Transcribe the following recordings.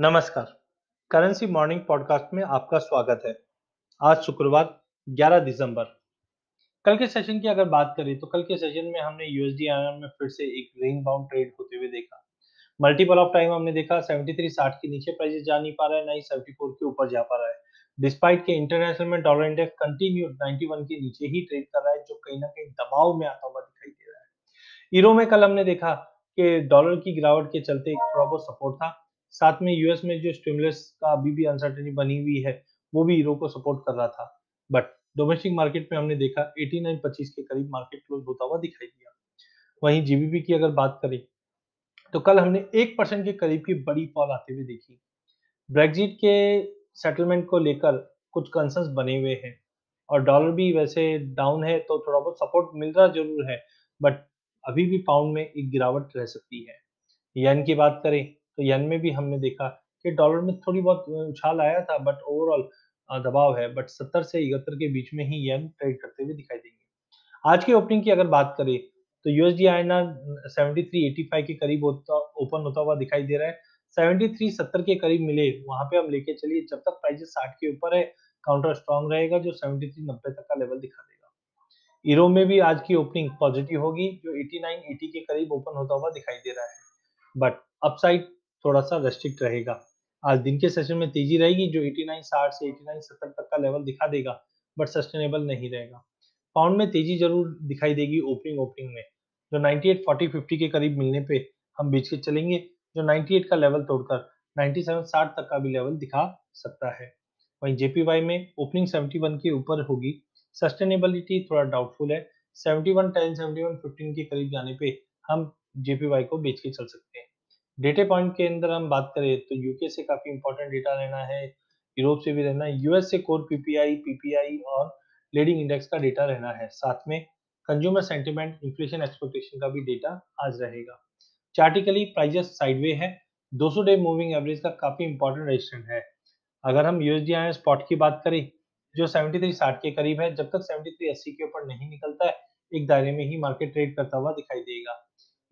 नमस्कार, currency morning podcast में आपका स्वागत है। आज शुक्रवार 11 दिसंबर। कल के सेशन की अगर बात करें तो कल के सेशन में हमने USDINR में फिर से एक रेंज बाउंड ट्रेड होते हुए देखा। मल्टीपल ऑफ टाइम हमने देखा 73.60 के नीचे प्राइसेस जा नहीं पा रहा है, ना ही 74 के ऊपर जा पा रहा है। डिस्पाइट के इंटरनेशनल में डॉलर इंडेक्स कंटिन्यू 91 के नीचे ही ट्रेड कर रहा है, जो कहीं ना कहीं दबाव में आता हुआ दिखाई दे रहा है। यूरो में कल हमने देखा कि डॉलर की गिरावट के चलते थोड़ा बहुत सपोर्ट था, साथ में यूएस में जो स्टिमुलस का अभी भी अनसर्टेनिटी बनी हुई है वो भी यूरो को सपोर्ट कर रहा था। बट डोमेस्टिक मार्केट में हमने देखा 89.25 के करीब मार्केट क्लोज होता हुआ दिखाई दिया। वहीं जीबीपी की अगर बात करें तो कल हमने 1% के करीब की बड़ी फॉल आते हुए देखी। ब्रेग्जिट के सेटलमेंट को लेकर कुछ कंसर्न्स बने हुए हैं और डॉलर भी वैसे डाउन है तो थोड़ा बहुत सपोर्ट मिल रहा जरूर है, बट अभी भी पाउंड में एक गिरावट रह सकती है। येन की बात करें तो येन में भी हमने देखा कि डॉलर में थोड़ी बहुत उछाल आया था, बट ओवरऑल दबाव है। बट 70 से 71 के बीच में ही येन ट्रेड करते हुए दिखाई देंगे। आज के ओपनिंग की अगर बात करें तो USDINR 73.85 के करीब ओपन होता हुआ दिखाई दे रहा है। 73.70 के करीब मिले वहां पे हम लेके चलिए, जब तक प्राइसेस 60 के ऊपर है काउंटर स्ट्रॉन्ग रहेगा, जो 73.90 तक का लेवल दिखा देगा। यूरो में भी आज की ओपनिंग पॉजिटिव होगी, जो 89.80 के करीब ओपन होता हुआ दिखाई दे रहा है, बट अपसाइड थोड़ा सा रेस्ट्रिक्ट रहेगा। आज दिन के सेशन में तेजी रहेगी, जो 89.60 से 89.70 तक का लेवल दिखा देगा, बट सस्टेनेबल नहीं रहेगा। पाउंड में तेजी जरूर दिखाई देगी ओपनिंग में, जो 98.40-50 के करीब मिलने पे हम बीच के चलेंगे, जो 98 का लेवल तोड़कर 97.60 तक का भी लेवल दिखा सकता है। वहीं JPY में ओपनिंग 71 के ऊपर होगी, सस्टेनेबिलिटी थोड़ा डाउटफुल है। 71.10 71.15 के करीब जाने पे हम JPY को बेच के चल सकते हैं। डेटा पॉइंट के अंदर हम बात करें तो यूके से काफी इंपॉर्टेंट डेटा रहना है, यूरोप से भी रहना है, यूएस से कोर पीपीआई और लीडिंग इंडेक्स का डेटा रहना है। साथ में कंज्यूमर सेंटिमेंट, इन्फ्लेशन एक्सपेक्टेशन का भी डेटा आज रहेगा। चार्टिकली प्राइसेस साइडवे है। 200 डे मूविंग एवरेज का काफी इंपॉर्टेंट रेजिस्टेंस है। अगर हम USDINR स्पॉट की बात करें जो 73.60 के करीब है, जब तक 73.80 के ऊपर नहीं निकलता है एक दायरे में ही मार्केट ट्रेड करता हुआ दिखाई देगा।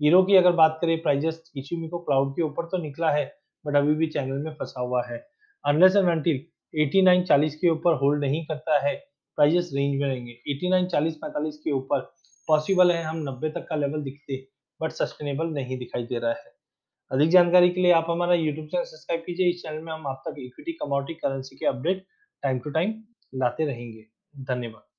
यूरो की अगर बात करें प्राइजेस इचिमी को क्लाउड के ऊपर तो निकला है, बट अभी भी चैनल में फंसा हुआ है। अनलेस एंड अनटिल 89.40 के ऊपर होल्ड नहीं करता है, प्राइजेस रेंज में रहेंगे। 89.40-45 के ऊपर पॉसिबल है हम 90 तक का लेवल दिखते, बट सस्टेनेबल नहीं दिखाई दे रहा है। अधिक जानकारी के लिए आप हमारा यूट्यूब चैनल सब्सक्राइब कीजिए। इस चैनल में हम आप तक इक्विटी, कमोडिटी, करेंसी के अपडेट टाइम टू टाइम लाते रहेंगे। धन्यवाद।